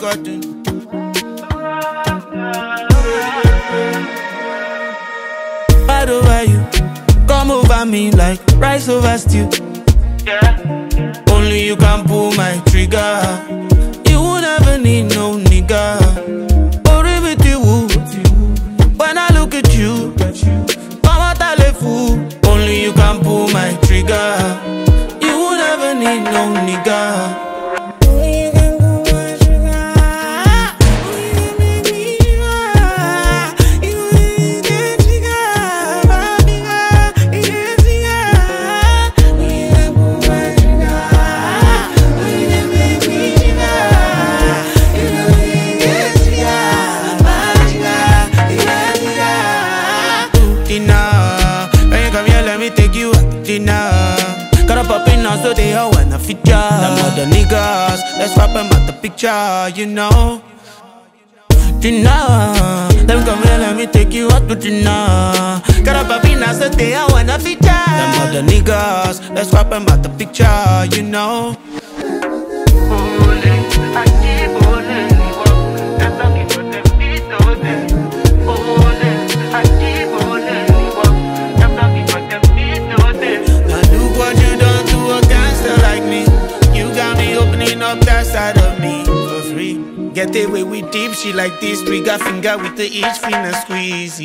Gotten. Right over you, come over me like rice over stew. Yeah. Only you can pull my trigger. You won't ever need no nigga. Worry with you. When I look at you, come out a fool. Only you can pull my trigger. You won't ever need no nigga. Gotta pop in now so they all wanna feature. Now mother niggas, let's pop them out the picture, you know. Dinner, them come here, let me take you out to dinner. Gotta pop in now so they all wanna feature. Now mother niggas, let's pop them out the picture, you know. Get away with deep, she like this. We got finger with the itch, finna squeeze.